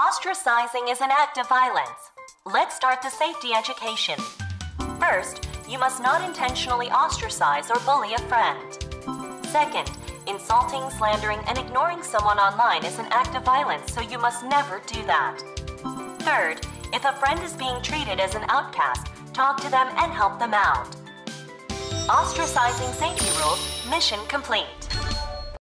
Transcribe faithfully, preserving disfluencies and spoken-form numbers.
Ostracizing is an act of violence. Let's start the safety education. First, you must not intentionally ostracize or bully a friend. Second, insulting, slandering, and ignoring someone online is an act of violence, so you must never do that. Third, if a friend is being treated as an outcast, talk to them and help them out. Ostracizing safety rules, mission complete.